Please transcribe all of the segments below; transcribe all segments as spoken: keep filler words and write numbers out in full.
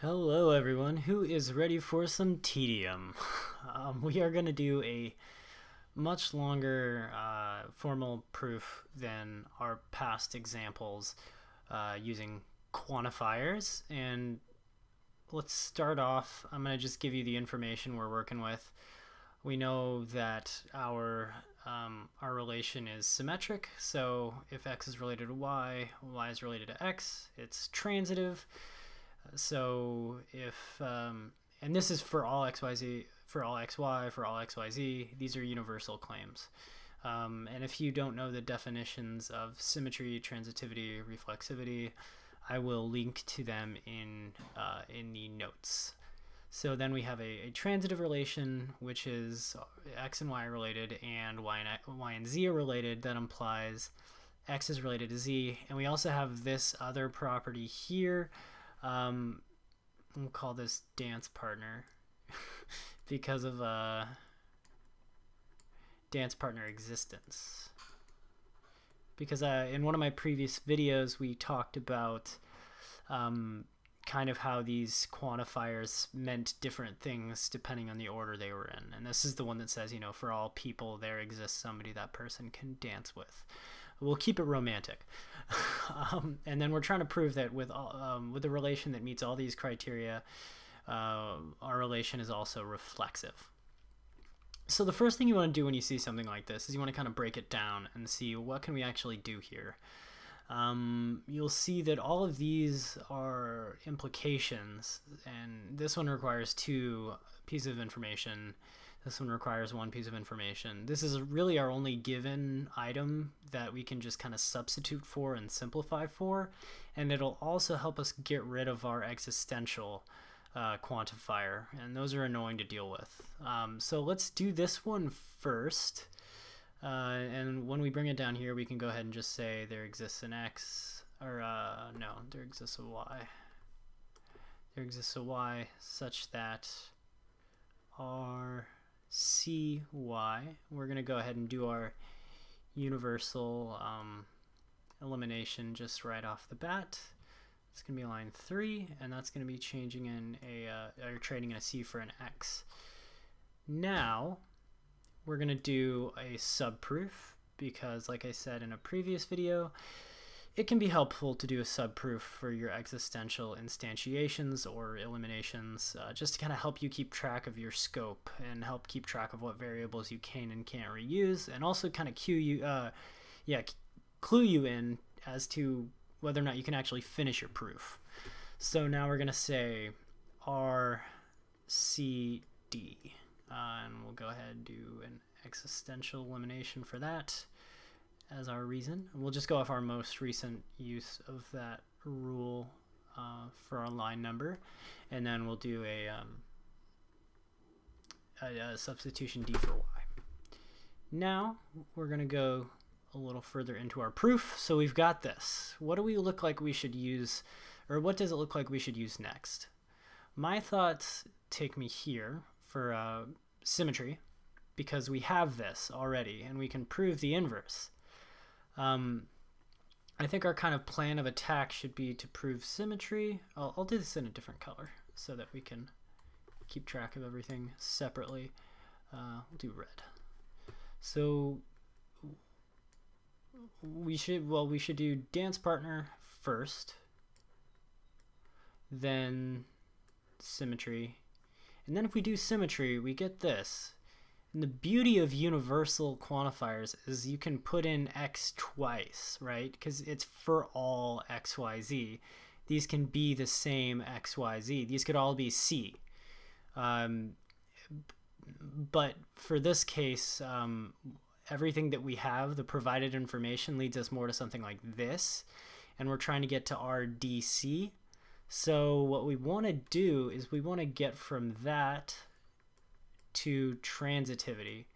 Hello everyone who is ready for some tedium. Um, we are going to do a much longer uh, formal proof than our past examples uh, using quantifiers, and let's start off. I'm going to just give you the information we're working with. We know that our um, our relation is symmetric, so if x is related to y, y is related to x, it's transitive. So if, um, and this is for all X Y Z, for all X Y, for all X Y Z, these are universal claims. Um, and if you don't know the definitions of symmetry, transitivity, reflexivity, I will link to them in, uh, in the notes. So then we have a, a transitive relation, which is X and Y related and Y and, Y and Z are related. That implies X is related to Z. And we also have this other property here. Um, we'll call this dance partner because of uh, dance partner existence. Because uh, in one of my previous videos, we talked about um, kind of how these quantifiers meant different things depending on the order they were in. And this is the one that says, you know, for all people, there exists somebody that person can dance with. We'll keep it romantic. um, and then we're trying to prove that with all, um, with a relation that meets all these criteria, uh, our relation is also reflexive. So the first thing you want to do when you see something like this is you want to kind of break it down and see what can we actually do here. Um, you'll see that all of these are implications, and this one requires two pieces of information. This one requires one piece of information. This is really our only given item that we can just kind of substitute for and simplify for, and it'll also help us get rid of our existential uh, quantifier, and those are annoying to deal with. Um, so let's do this one first, uh, and when we bring it down here, we can go ahead and just say there exists an X, or uh, no, there exists a Y. There exists a Y such that our C Y, we're going to go ahead and do our universal um, elimination just right off the bat. It's going to be line three, and that's going to be changing in a, uh, or trading in a C for an X. Now, we're going to do a subproof because, like I said in a previous video, it can be helpful to do a subproof for your existential instantiations or eliminations, uh, just to kind of help you keep track of your scope and help keep track of what variables you can and can't reuse, and also kind of cue you, uh, yeah, clue you in as to whether or not you can actually finish your proof. So now we're going to say R C D, uh, and we'll go ahead and do an existential elimination for that as our reason. We'll just go off our most recent use of that rule uh, for our line number, and then we'll do a, um, a, a substitution D for Y. Now we're going to go a little further into our proof. So we've got this. What do we look like we should use, or what does it look like we should use next? My thoughts take me here for uh, symmetry, because we have this already and we can prove the inverse. Um, I think our kind of plan of attack should be to prove symmetry. I'll, I'll do this in a different color so that we can keep track of everything separately. Uh, we'll do red. So we should, well, we should do dance partner first, then symmetry. And then if we do symmetry, we get this. And the beauty of universal quantifiers is you can put in X twice, right? Because it's for all X Y Z. These can be the same X Y Z. These could all be C. Um, but for this case, um, everything that we have, the provided information, leads us more to something like this. And we're trying to get to R D C. So what we want to do is we want to get from that to transitivity,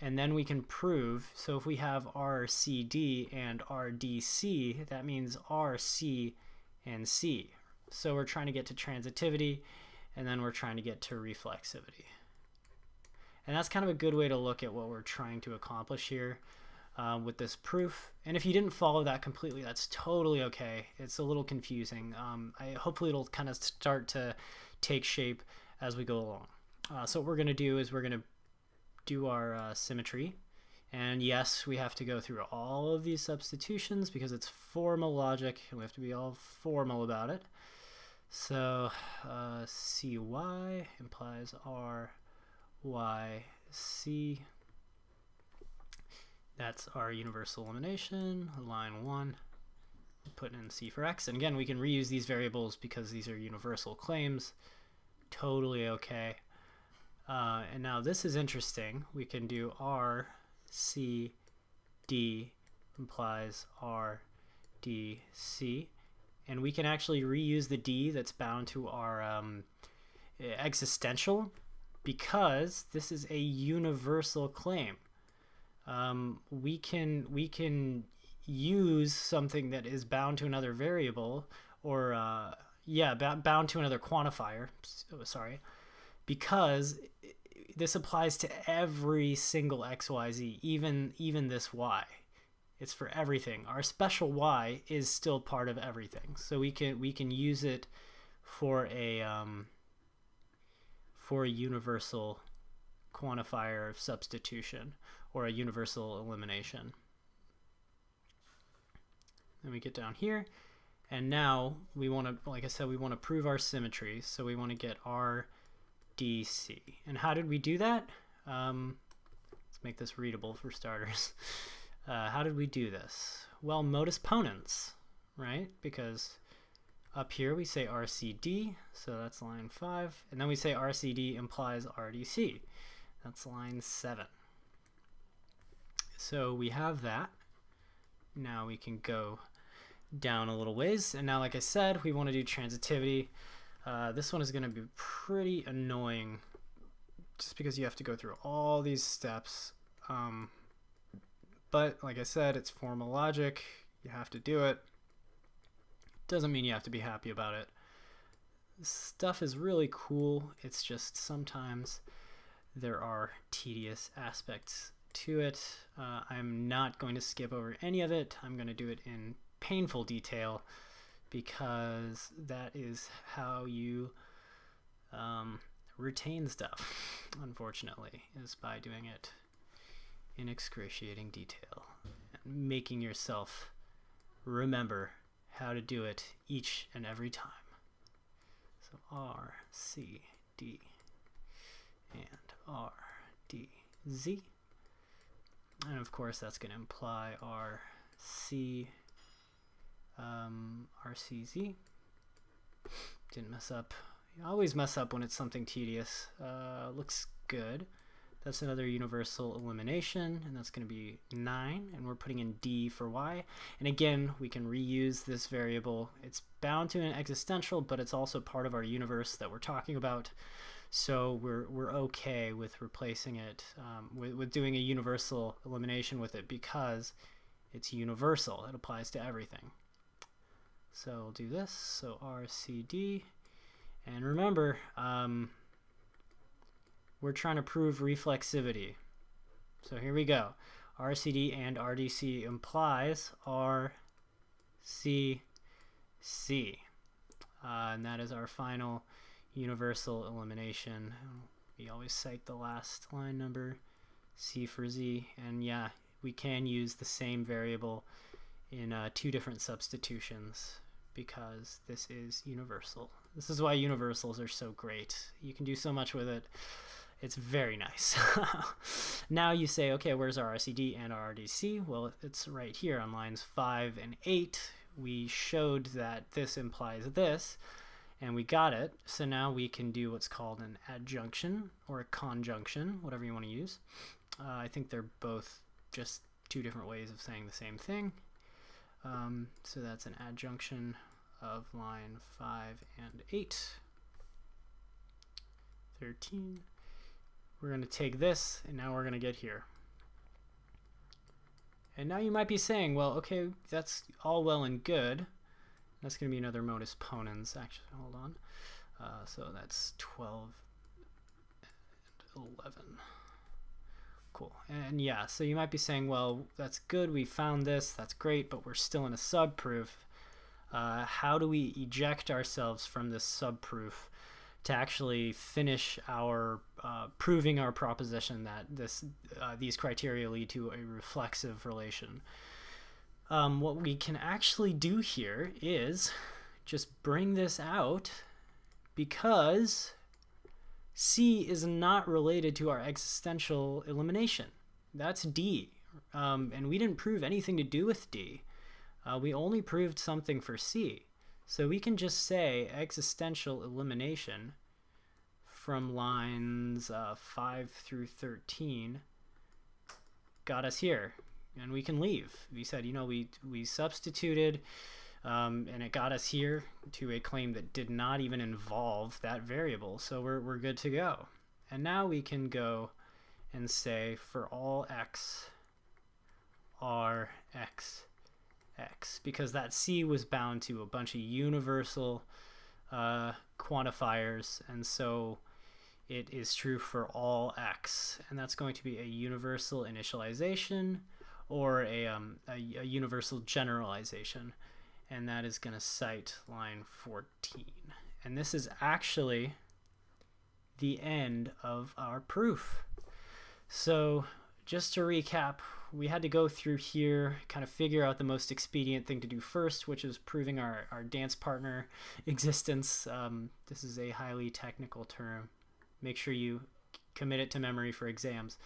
and then we can prove. So if we have R C D and R D C, that means R C and C. So we're trying to get to transitivity, and then we're trying to get to reflexivity, and that's kind of a good way to look at what we're trying to accomplish here. uh, with this proof. And if you didn't follow that completely, that's totally okay. It's a little confusing. Um, I, hopefully it'll kind of start to take shape as we go along. Uh, so what we're going to do is we're going to do our uh, symmetry. And yes, we have to go through all of these substitutions because it's formal logic and we have to be all formal about it. So uh, C Y implies R Y C. That's our universal elimination, line one. Put in C for X. And again, we can reuse these variables because these are universal claims. Totally okay. Uh, and now this is interesting. We can do R C D implies R D C, and we can actually reuse the D that's bound to our um, existential because this is a universal claim. Um, we can we can use something that is bound to another variable or uh, yeah bound to another quantifier. Sorry, because this applies to every single X Y Z, even even this Y. It's for everything. Our special Y is still part of everything, so we can we can use it for a um, for a universal quantifier of substitution or a universal elimination. Then we get down here, and now we want to, like I said, we want to prove our symmetry, so we want to get our D C. And how did we do that? Um, let's make this readable for starters. Uh, how did we do this? Well, modus ponens, right? Because up here we say R C D, so that's line five, and then we say R C D implies R D C. That's line seven. So we have that. Now we can go down a little ways, and now, like I said, we want to do transitivity. Uh, this one is going to be pretty annoying just because you have to go through all these steps. Um, but like I said, it's formal logic. You have to do it. Doesn't mean you have to be happy about it. This stuff is really cool. It's just sometimes there are tedious aspects to it. Uh, I'm not going to skip over any of it. I'm going to do it in painful detail, because that is how you um, retain stuff, unfortunately, is by doing it in excruciating detail and making yourself remember how to do it each and every time. So R, C, D, and R, D, Z. And of course that's going to imply R, C, Um, R C Z. Didn't mess up. You always mess up when it's something tedious. Uh, looks good. That's another universal elimination, and that's going to be nine, and we're putting in D for Y. And again, we can reuse this variable. It's bound to an existential, but it's also part of our universe that we're talking about, so we're, we're okay with replacing it, um, with, with doing a universal elimination with it, because it's universal. It applies to everything. So we'll do this, so R C D, and remember, um, we're trying to prove reflexivity. So here we go, R C D and R D C implies R C C, uh, and that is our final universal elimination. We always cite the last line number, C for Z, and yeah, we can use the same variable in uh, two different substitutions, because this is universal. This is why universals are so great. You can do so much with it. It's very nice. Now you say, okay, where's our R C D and our R D C? Well, it's right here on lines five and eight. We showed that this implies this, and we got it. So now we can do what's called an adjunction or a conjunction, whatever you want to use. Uh, I think they're both just two different ways of saying the same thing. Um, so that's an adjunction of line five and eight. thirteen. We're going to take this, and now we're going to get here. And now you might be saying, well, okay, that's all well and good. That's going to be another modus ponens. Actually, hold on. Uh, so that's twelve and eleven. cool. And yeah, so you might be saying, well, that's good, we found this, that's great, but we're still in a subproof. Uh, how do we eject ourselves from this subproof to actually finish our uh, proving our proposition that this uh, these criteria lead to a reflexive relation? Um, what we can actually do here is just bring this out, because C is not related to our existential elimination. That's D, um, and we didn't prove anything to do with D. Uh, we only proved something for C. So we can just say existential elimination from lines uh, five through thirteen got us here, and we can leave. We said, you know, we, we substituted um, and it got us here to a claim that did not even involve that variable. So we're, we're good to go. And now we can go and say for all x, R x, X, because that C was bound to a bunch of universal uh, quantifiers, and so it is true for all X, and that's going to be a universal initialization or a, um, a, a universal generalization, and that is going to cite line fourteen, and this is actually the end of our proof. So just to recap, we had to go through here, kind of figure out the most expedient thing to do first, which is proving our, our dance partner existence. Um, this is a highly technical term. Make sure you commit it to memory for exams.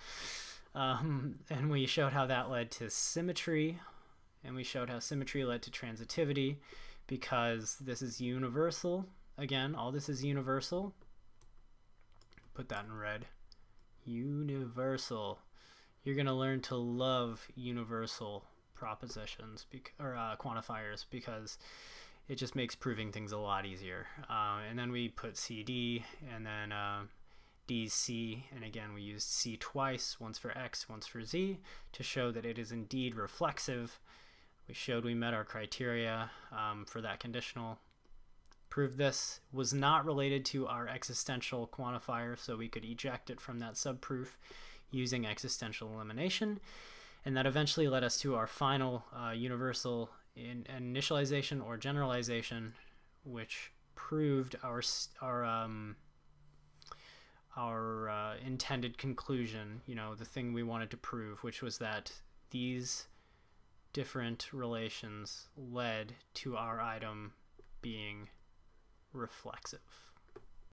Um, and we showed how that led to symmetry, and we showed how symmetry led to transitivity, because this is universal. Again, all this is universal. Put that in red. Universal. You're going to learn to love universal propositions or uh, quantifiers, because it just makes proving things a lot easier. Uh, and then we put C D, and then uh, D C, and again we used C twice, once for X, once for Z, to show that it is indeed reflexive. We showed we met our criteria um, for that conditional. Proved this was not related to our existential quantifier, so we could eject it from that subproof using existential elimination, and that eventually led us to our final uh, universal in initialization or generalization, which proved our our um, our uh, intended conclusion. You know, the thing we wanted to prove, which was that these different relations led to our item being reflexive.